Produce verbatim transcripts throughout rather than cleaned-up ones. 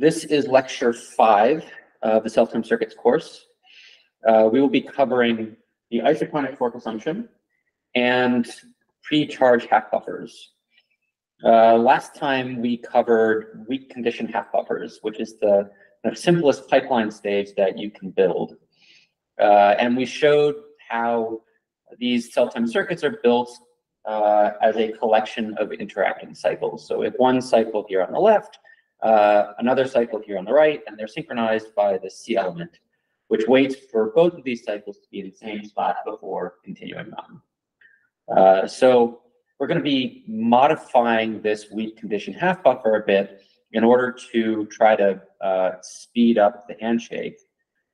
This is lecture five of the Self-Timed Circuits course. Uh, we will be covering the isochronic fork assumption and pre-charge half buffers. Uh, last time we covered weak condition half buffers, which is the kind of simplest pipeline stage that you can build. Uh, and we showed how these self-timed circuits are built uh, as a collection of interacting cycles. So if one cycle here on the left, uh, another cycle here on the right, and they're synchronized by the C element, which waits for both of these cycles to be in the same spot before continuing on. Uh, so we're going to be modifying this weak condition half buffer a bit in order to try to uh, speed up the handshake,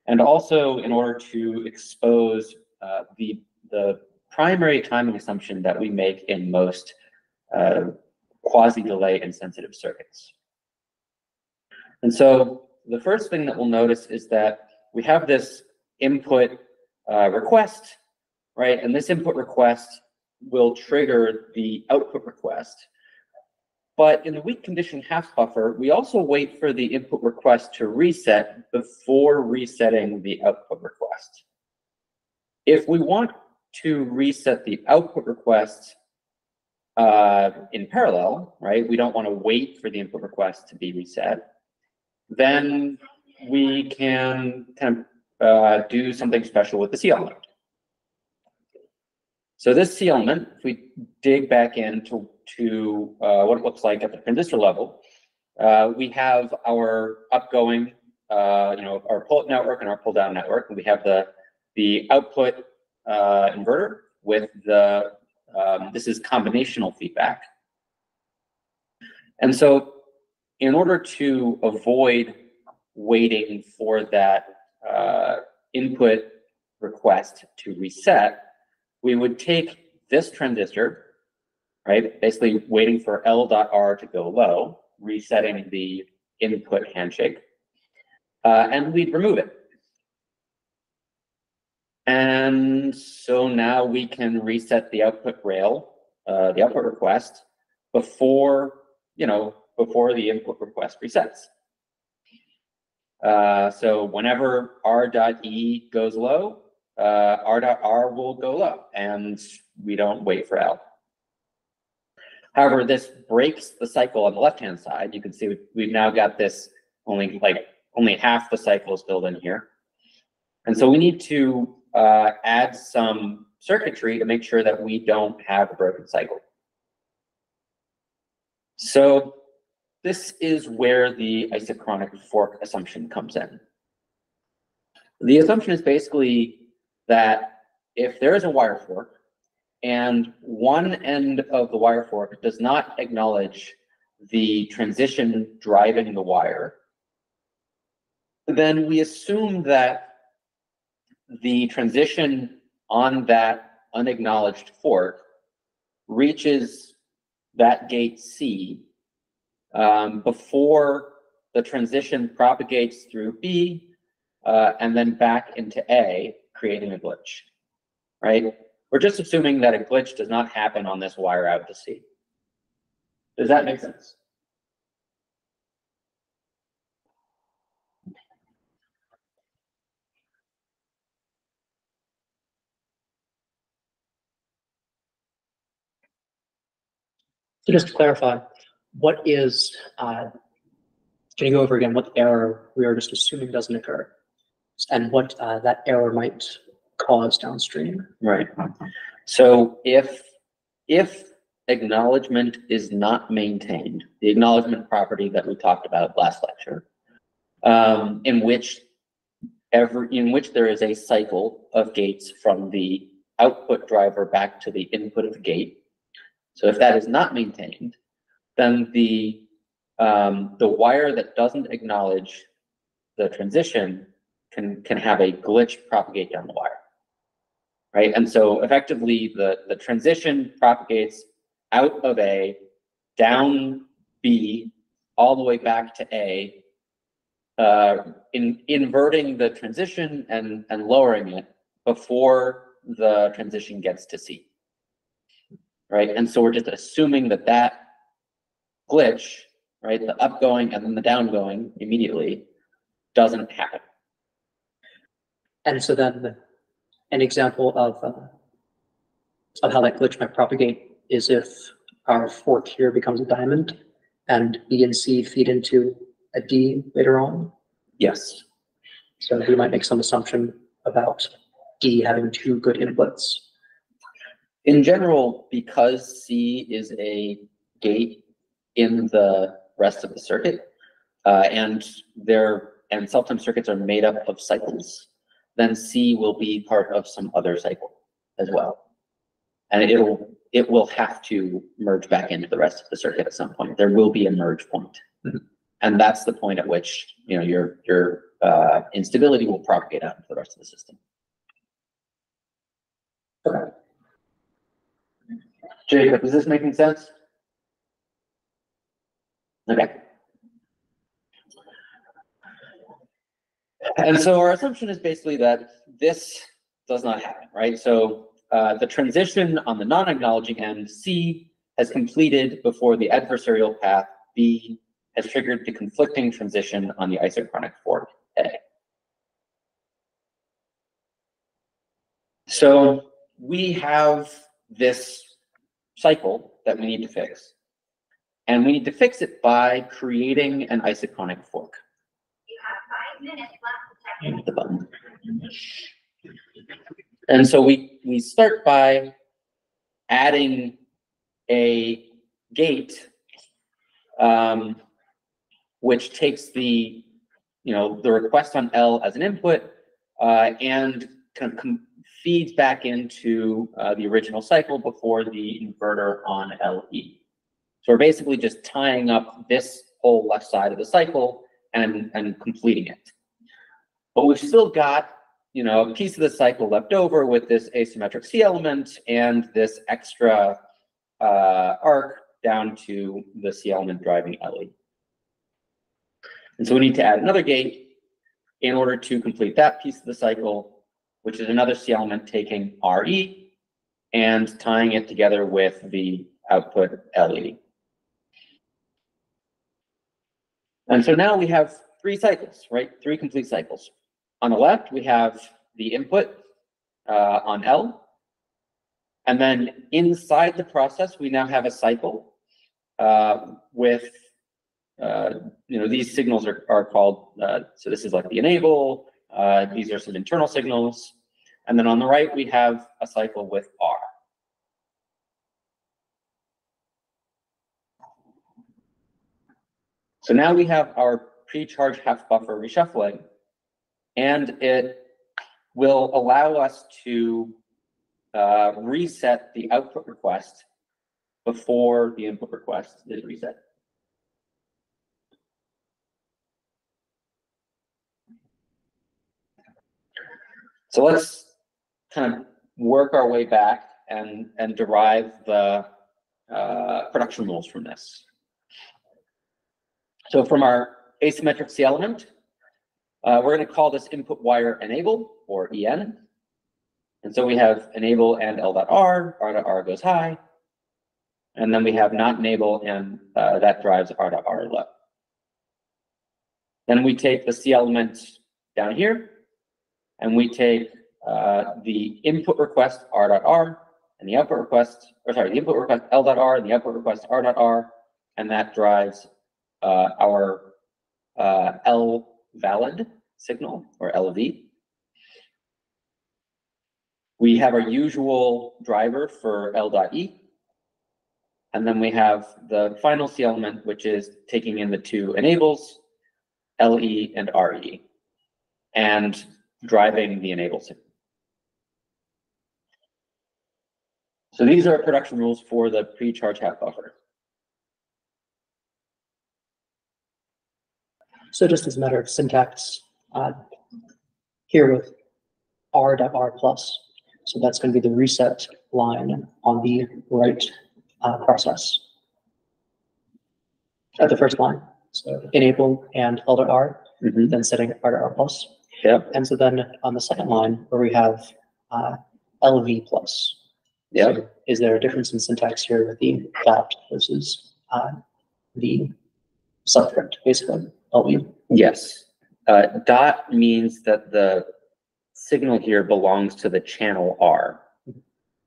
and also in order to expose uh, the, the primary timing assumption that we make in most uh, quasi-delay insensitive circuits. And so the first thing that we'll notice is that we have this input uh, request, right? And this input request will trigger the output request. But in the weak condition half buffer, we also wait for the input request to reset before resetting the output request. If we want to reset the output request uh, in parallel, right, we don't want to wait for the input request to be reset, then we can kind of uh, do something special with the C element. So this C element, if we dig back into to, uh, what it looks like at the transistor level, uh, we have our upgoing, uh, you know, our pull-up network and our pull-down network, and we have the the output uh, inverter with the um, this is combinational feedback. And so, in order to avoid waiting for that uh, input request to reset, we would take this transistor, right, basically waiting for L dot R to go low, resetting the input handshake, uh, and we'd remove it. And so now we can reset the output rail, uh, the output request, before, you know, before the input request resets. Uh, so whenever R dot E goes low, uh, R dot R will go low, and we don't wait for L. However, this breaks the cycle on the left-hand side. You can see we've, we've now got this only like only half the cycle is built in here. And so we need to uh, add some circuitry to make sure that we don't have a broken cycle. So this is where the isochronic fork assumption comes in. The assumption is basically that if there is a wire fork, and one end of the wire fork does not acknowledge the transition driving the wire, then we assume that the transition on that unacknowledged fork reaches that gate C um, before the transition propagates through B uh, and then back into A, creating a glitch, right? We're just assuming that a glitch does not happen on this wire out to C. Does that make sense? So just to clarify, what is, uh, can you go over again what error we are just assuming doesn't occur and what uh, that error might cause downstream? Right. So if if acknowledgement is not maintained, the acknowledgement property that we talked about last lecture, um, in which every in which there is a cycle of gates from the output driver back to the input of the gate. So if that is not maintained, then the um, the wire that doesn't acknowledge the transition can can have a glitch propagate down the wire. Right, and so effectively the, the transition propagates out of A, down B, all the way back to A, uh, in inverting the transition and, and lowering it before the transition gets to C. Right, and so we're just assuming that that glitch, right? The upgoing and then the downgoing immediately doesn't happen. And so then an example of, uh, of how that glitch might propagate is if our fork here becomes a diamond and B and C feed into a D later on. Yes. So we might make some assumption about D having two good inputs. In general, because C is a gate in the rest of the circuit, uh, and their and self-timed circuits are made up of cycles, then C will be part of some other cycle as well, and it'll it will have to merge back into the rest of the circuit at some point. There will be a merge point, mm-hmm. and that's the point at which you know your your uh, instability will propagate out into the rest of the system. Okay. Jacob, is this making sense? Okay. And so our assumption is basically that this does not happen, right? So uh, the transition on the non-acknowledging end, C, has completed before the adversarial path, B, has triggered the conflicting transition on the isochronic fork, A. So we have this cycle that we need to fix, and we need to fix it by creating an isochronic fork. You have five minutes left to check the button. And so we we start by adding a gate, um, which takes the you know the request on L as an input uh, and kind of feeds back into uh, the original cycle before the inverter on L E. So we're basically just tying up this whole left side of the cycle and, and completing it. But we've still got, you know, a piece of the cycle left over with this asymmetric C element and this extra uh, arc down to the C element driving L E. And so we need to add another gate in order to complete that piece of the cycle, which is another C element taking R E and tying it together with the output L E. And so now we have three cycles, right? Three complete cycles. On the left, we have the input uh, on L. And then inside the process, we now have a cycle uh, with, uh, you know, these signals are, are called, uh, so this is like the enable, Uh, these are some internal signals. And then on the right, we have a cycle with R. So now we have our pre-charge half buffer reshuffling, and it will allow us to uh, reset the output request before the input request is reset. So let's kind of work our way back and, and derive the uh, production rules from this. So from our asymmetric C element, uh, we're going to call this input wire enable, or E N. And so we have enable and L.R, R.R goes high. And then we have not enable, and uh, that drives R.R low. Then we take the C element down here, and we take uh, the input request R.R and the output request, or sorry, the input request L.R and the output request R.R, and that drives uh, our uh, L valid signal, or L V. We have our usual driver for L.E, and then we have the final C element, which is taking in the two enables, L E and R E, and driving the enable signal. So these are production rules for the pre-charge half buffer. So just as a matter of syntax, uh, here with R.R plus, so that's going to be the reset line on the right uh, process at the first line. So enable and L.R, mm-hmm. then setting R.R plus. Yep. And so then on the second line where we have uh, L V plus. Yep. So is there a difference in syntax here with the that versus uh, the subject, basically. Oh, yeah. Yes. Uh, dot means that the signal here belongs to the channel R.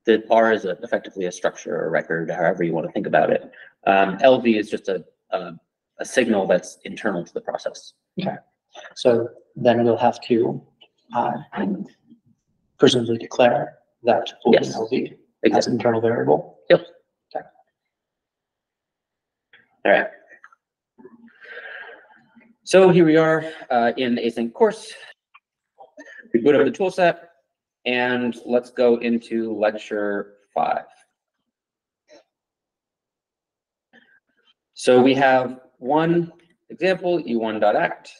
The R is a, effectively a structure or a record, however you want to think about it. Um, L V is just a, a, a signal that's internal to the process. Okay. So then we'll have to uh, presumably declare that open yes. L V exactly. as an internal variable. Yep. Okay. All right. So here we are uh, in the async course. We boot up the toolset, and let's go into lecture five. So we have one example, E one dot act.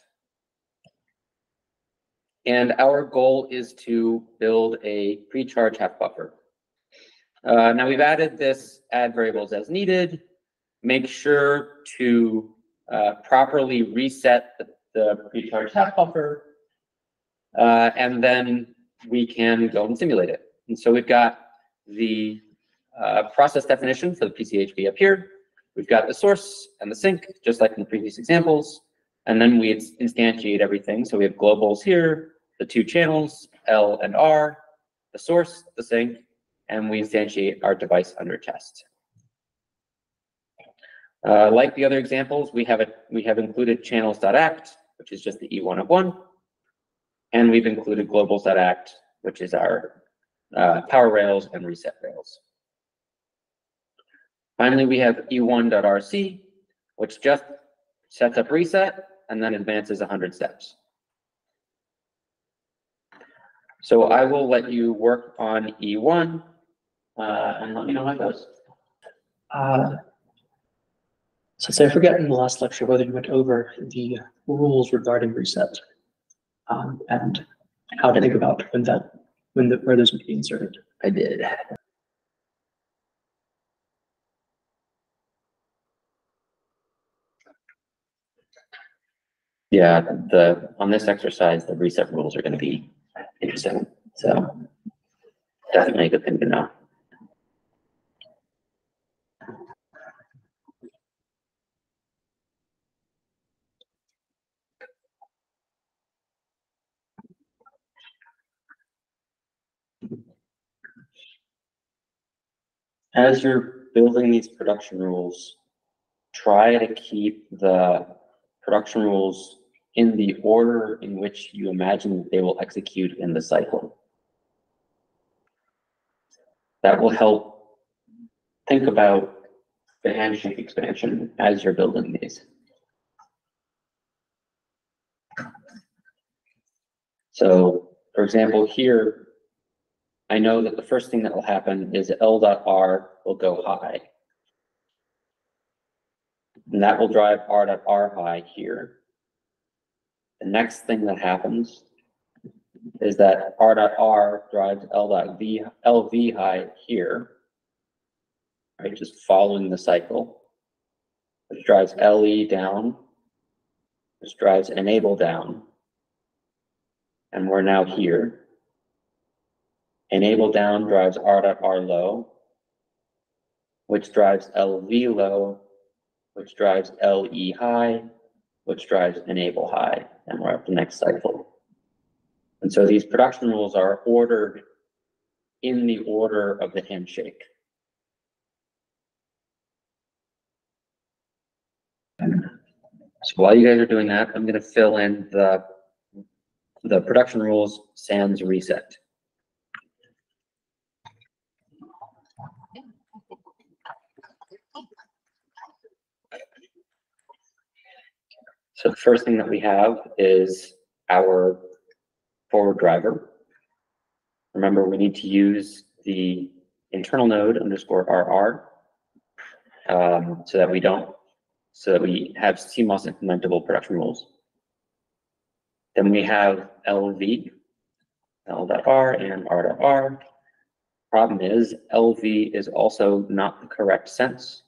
And our goal is to build a pre-charge half buffer. Uh, now we've added this add variables as needed. Make sure to uh, properly reset the, the pre-charge half buffer. Uh, and then we can go and simulate it. And so we've got the uh, process definition for the P C H B up here. We've got the source and the sink, just like in the previous examples. And then we instantiate everything. So we have globals here, the two channels, L and R, the source, the sink, and we instantiate our device under test. Uh, like the other examples, we have, a, we have included channels dot act, which is just the E one of one. And we've included globals dot act, which is our uh, power rails and reset rails. Finally, we have E one dot R C, which just sets up reset and then advances one hundred steps. So I will let you work on E one uh, and let me know how it goes. Uh, since I forgot in the last lecture whether you went over the rules regarding reset. Um, and how to think about when that when the where those would be inserted. I did. Yeah, the on this exercise the reset rules are going to be interesting. So definitely a good thing to know. As you're building these production rules, try to keep the production rules in the order in which you imagine that they will execute in the cycle. That will help think about the handshake expansion as you're building these. So, for example, here, I know that the first thing that will happen is L dot R will go high. And that will drive R dot R high here. The next thing that happens is that R dot R drives L dot V L V high here, right? Just following the cycle, which drives L E down, which drives enable down. And we're now here. Enable down drives R dot R low, which drives L V low, which drives L E high, which drives enable high, and we're up to the next cycle. And so these production rules are ordered in the order of the handshake. So while you guys are doing that, I'm going to fill in the, the production rules sans reset. So the first thing that we have is our forward driver. Remember, we need to use the internal node underscore R R um, so that we don't, so that we have C MOS implementable production rules. Then we have L V, L dot R and R dot R. Problem is L V is also not the correct sense.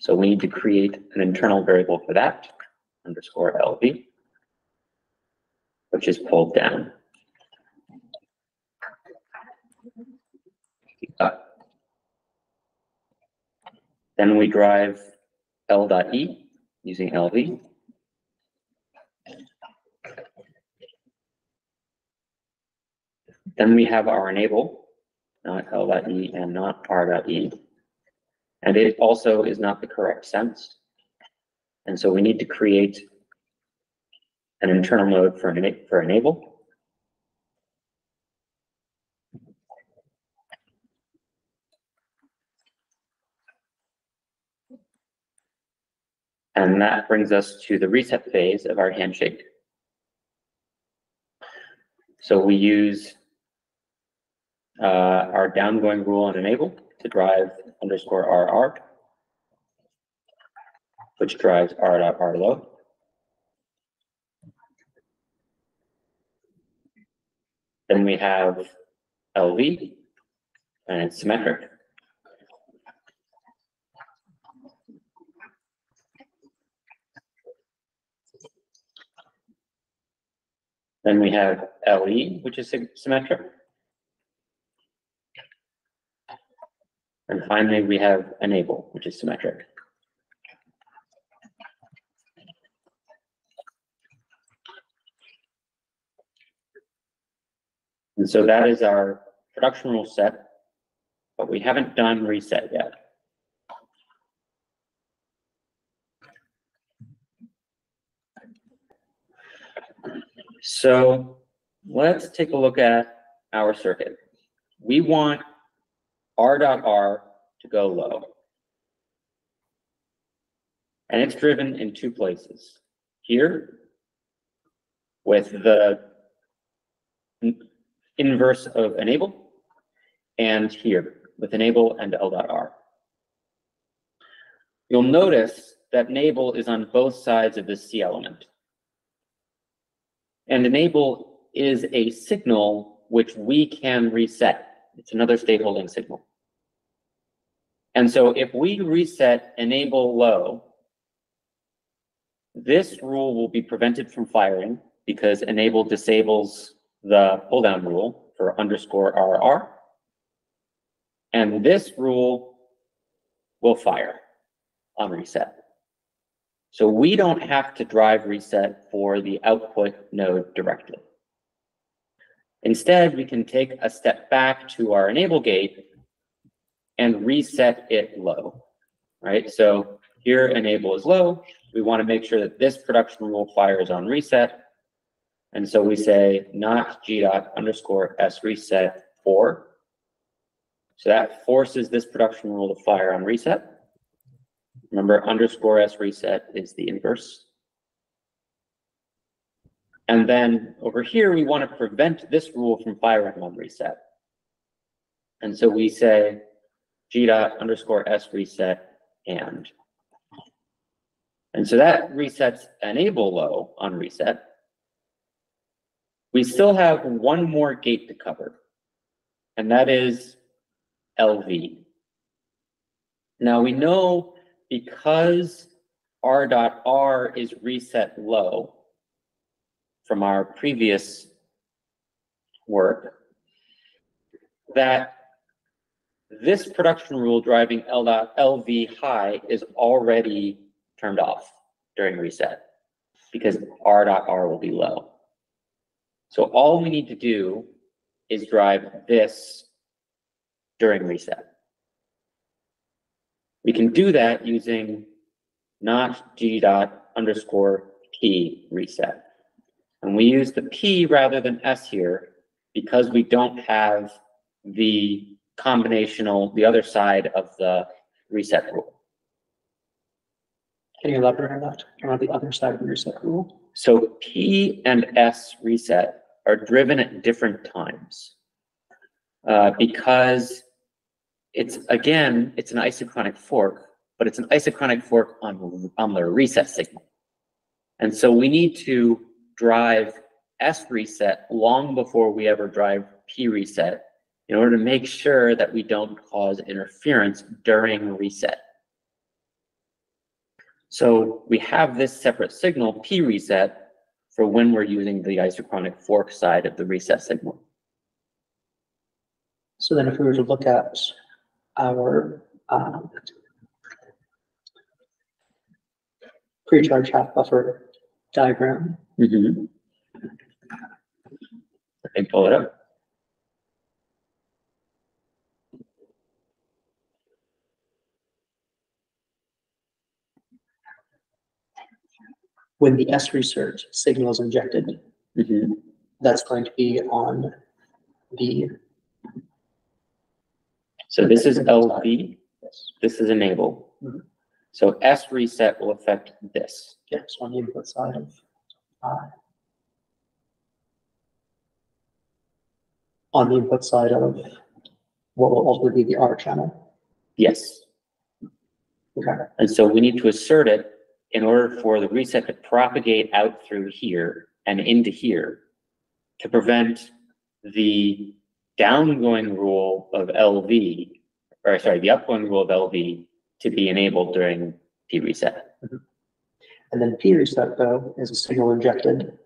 So we need to create an internal variable for that. Underscore L V, which is pulled down. Uh, then we drive L dot E, using L V. Then we have our enable, not L dot E and not R dot E. And it also is not the correct sense. And so we need to create an internal mode for, ena for enable. And that brings us to the reset phase of our handshake. So we use uh, our downgoing rule and enable to drive underscore R R, which drives R dot R low. Then we have L V, and it's symmetric. Then we have L E, which is symmetric. And finally, we have enable, which is symmetric. And so that is our production rule set, but we haven't done reset yet. So let's take a look at our circuit. We want R dot R to go low. And it's driven in two places. Here, with the inverse of enable, and here, with enable and L dot R. You'll notice that enable is on both sides of this C element. And enable is a signal which we can reset. It's another state holding signal. And so if we reset enable low, this rule will be prevented from firing because enable disables the pull down rule for underscore R R. And this rule will fire on reset. So we don't have to drive reset for the output node directly. Instead, we can take a step back to our enable gate and reset it low, right? So here enable is low. We want to make sure that this production rule fires on reset. And so we say not G dot underscore S reset four. So that forces this production rule to fire on reset. Remember, underscore S reset is the inverse. And then over here, we want to prevent this rule from firing on reset. And so we say G dot underscore S reset and. And so that resets enable low on reset. We still have one more gate to cover, and that is L V. Now we know, because R dot R is reset low from our previous work, that this production rule driving L dot L V high is already turned off during reset because R dot R will be low. So all we need to do is drive this during reset. We can do that using not G dot underscore P reset. And we use the P rather than S here because we don't have the combinational, the other side of the reset rule. Can you elaborate on that, on the other side of the reset rule? So P and S reset are driven at different times uh, because it's, again, it's an isochronic fork, but it's an isochronic fork on, on the reset signal. And so we need to drive S reset long before we ever drive P reset in order to make sure that we don't cause interference during reset. So we have this separate signal, P reset, for when we're using the isochronic fork side of the reset signal. So then if we were to look at our um, pre-charge half buffer diagram. Mm-hmm. And pull it up. When the S research signal is injected, mm-hmm. that's going to be on the. So this is L V. Yes. This is enable. Mm-hmm. So S reset will affect this. Yes, on the input side of I. On the input side of what will ultimately be the R channel. Yes. Okay. And so we need to assert it in order for the reset to propagate out through here and into here to prevent the downgoing rule of L V, or sorry, the upgoing rule of L V to be enabled during P reset. Mm-hmm. And then P reset, though, is a signal injected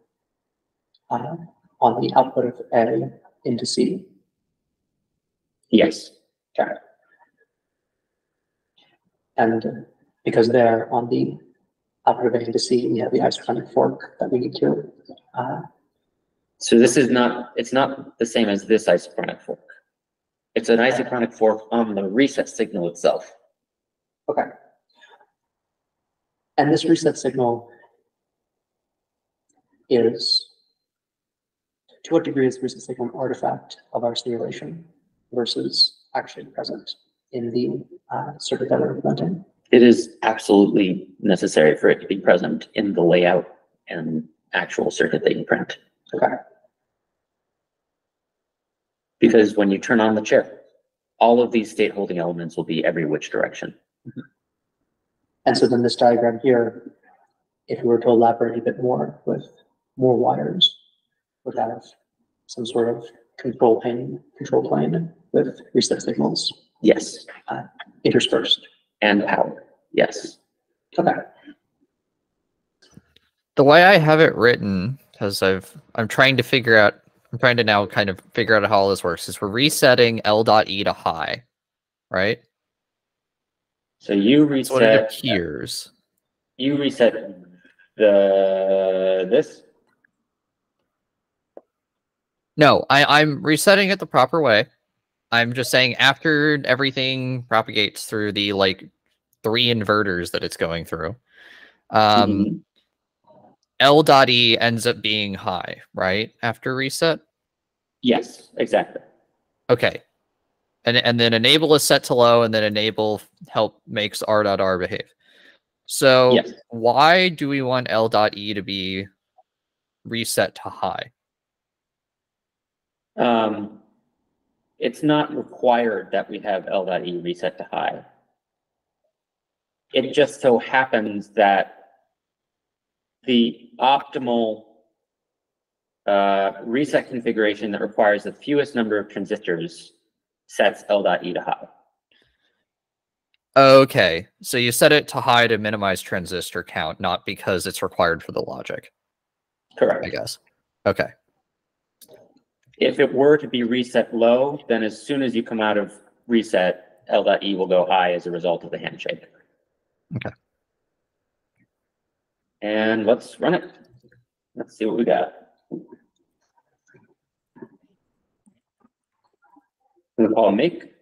uh, on the output of A into C. Yes. Okay. And because they're on the output of A into C, we have the isochronic fork that we need to. Uh, so this is not, it's not the same as this isochronic fork. It's an isochronic fork on the reset signal itself. Okay. And this reset signal is, to what degree is the reset signal an artifact of our simulation versus actually present in the uh, circuit that we're implementing? It is absolutely necessary for it to be present in the layout and actual circuit that you print. Okay. Because when you turn on the chip, all of these state holding elements will be every which direction. Mm-hmm. And so then this diagram here, if we were to elaborate a bit more with more wires, would have some sort of control plane, control plane with reset signals. Yes. Uh, interspersed. And power. Yes. Okay. The way I have it written, because I've I'm trying to figure out, I'm trying to now kind of figure out how all this works, is we're resetting L dot E to high, right? So you reset. That's what it appears. You reset the this. No, I I'm resetting it the proper way. I'm just saying after everything propagates through the like three inverters that it's going through, um, mm-hmm. L dot E ends up being high, right? After reset? Yes, exactly. Okay. And and then enable is set to low, and then enable help makes R dot R behave. So yes. Why do we want L dot E to be reset to high? Um. It's not required that we have L dot E reset to high. It just so happens that the optimal uh, reset configuration that requires the fewest number of transistors sets L dot E to high. Okay, so you set it to high to minimize transistor count, not because it's required for the logic. Correct. I guess. Okay. If it were to be reset low, then as soon as you come out of reset, L dot E will go high as a result of the handshake. Okay. And let's run it. Let's see what we got. I'm gonna call make.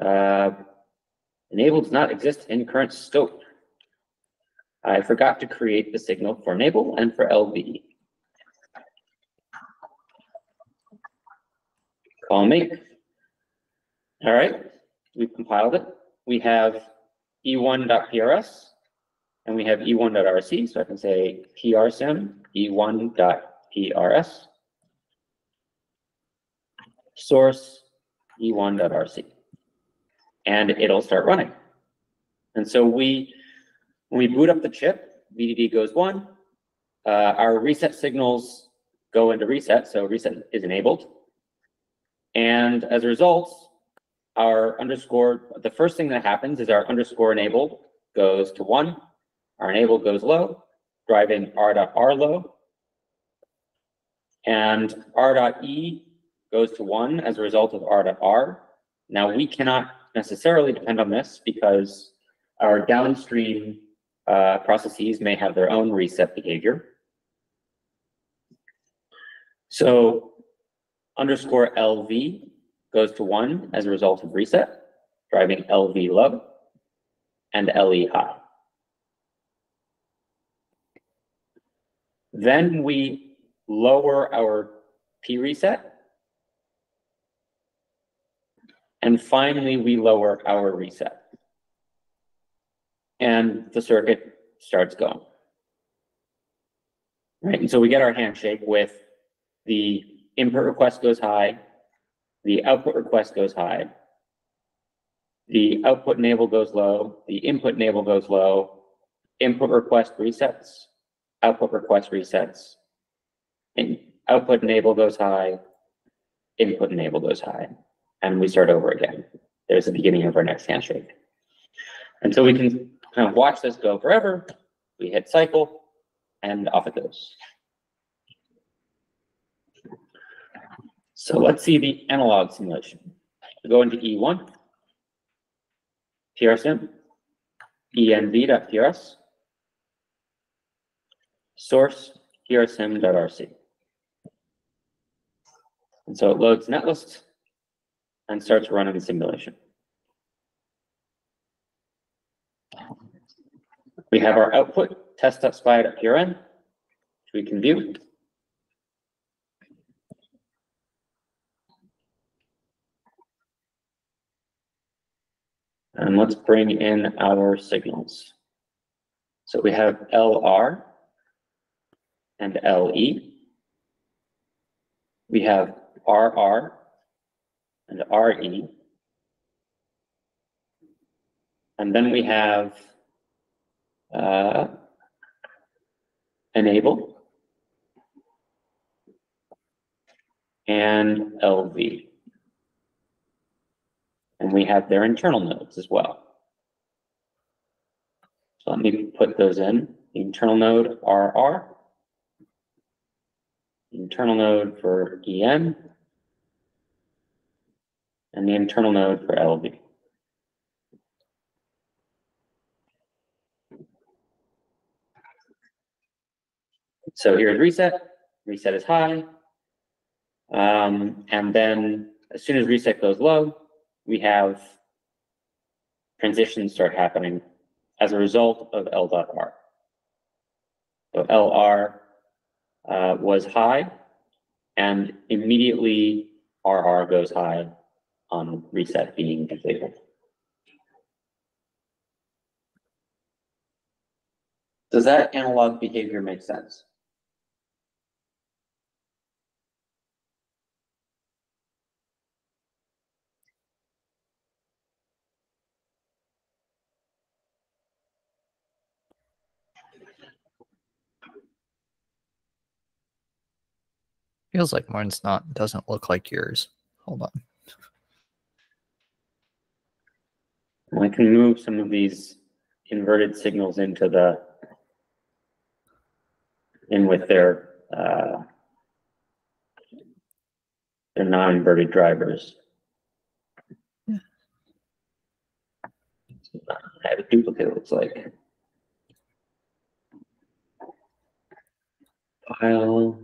Uh, enable does not exist in current scope. I forgot to create the signal for enable and for L V. Call make. All right, we've compiled it. We have E one dot P R S and we have E one dot R C. So I can say P R sim E one dot P R S source E one dot R C, and it'll start running. And so we, when we boot up the chip, V D D goes one. Uh, our reset signals go into reset, so reset is enabled. And as a result, our underscore, the first thing that happens is our underscore enabled goes to one, our enable goes low, driving R dot R low, and R dot E goes to one as a result of R dot R. Now we cannot necessarily depend on this because our downstream uh, processes may have their own reset behavior. So underscore L V goes to one as a result of reset, driving L V low and L E high. Then we lower our P reset. And finally, we lower our reset. And the circuit starts going. Right, and so we get our handshake with the input request goes high, the output request goes high, the output enable goes low, the input enable goes low, input request resets, output request resets, and output enable goes high, input enable goes high. And we start over again. There's the beginning of our next handshake. And so we can kind of watch this go forever. We hit cycle and off it goes. So let's see the analog simulation. We go into E one, P R S I M, E N V.P R S, source, P R S I M dot R C. And so it loads netlist and starts running the simulation. We have our output test.spy.prn, which we can view. And let's bring in our signals. So we have L R and L E. We have R R and R E. And then we have uh, enable and L V. And we have their internal nodes as well. So let me put those in. The internal node R R, internal node for E N, and the internal node for L V. So here's reset. Reset is high. Um, and then as soon as reset goes low, we have transitions start happening as a result of L dot R. So L R uh, was high, and immediately R R goes high on reset being completed. Does that analog behavior make sense? Feels like mine's not, doesn't look like yours. Hold on. I can move some of these inverted signals into the, in with their, uh, their non-inverted drivers. Yeah. I have a duplicate, it looks like. File.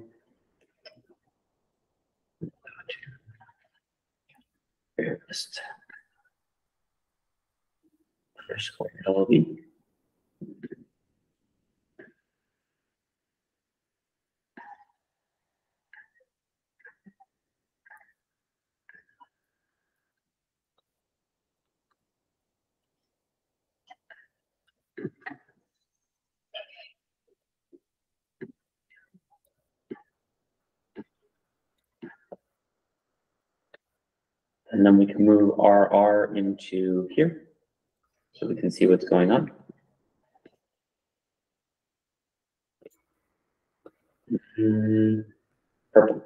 Here it is. Underscore L V. And then we can move R R into here. So we can see what's going on. Mm-hmm. Purple.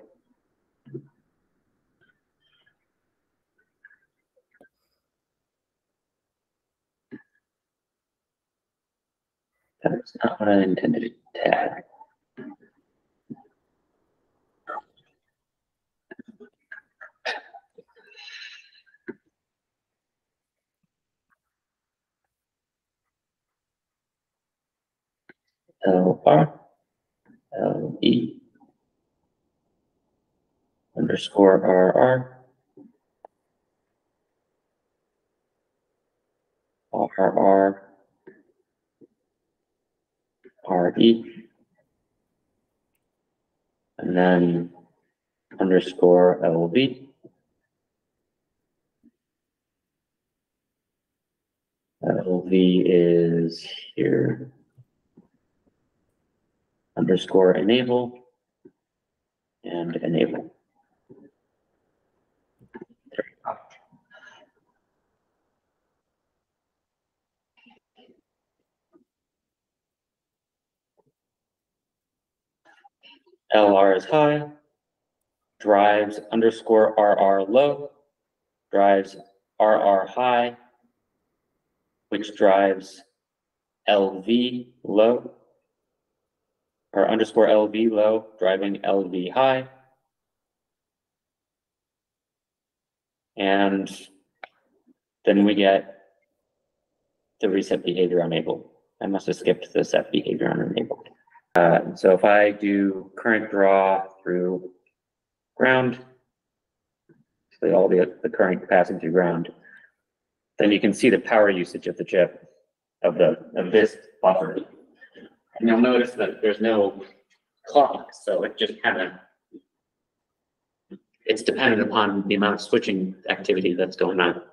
That's not what I intended to tag. E underscore R R. R R R E and then underscore L V L V is here underscore enable and enable. L R is high, drives underscore R R low, drives R R high, which drives L V low, or underscore L V low, driving L V high. And then we get the reset behavior enabled. I must have skipped the set behavior on enabled. Uh, so if I do current draw through ground, so all the, the current passing through ground, then you can see the power usage of the chip, of the of this buffer. And you'll notice that there's no clock, so it just kind of, it's dependent upon the amount of switching activity that's going on.